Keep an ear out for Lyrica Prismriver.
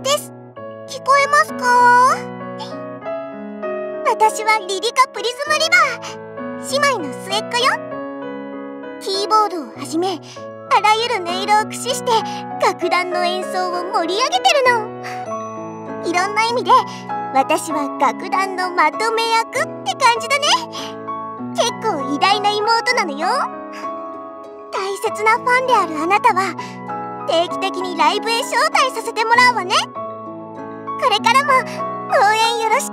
私です。聞こえますか？私はリリカ・プリズムリバー、姉妹の末っ子よ。キーボードをはじめ、あらゆる音色を駆使して楽団の演奏を盛り上げてるの。いろんな意味で私は楽団のまとめ役って感じだね。結構偉大な妹なのよ。大切なファンであるあなたは定期的にライブへ招待させてもらうわね。これからも応援よろし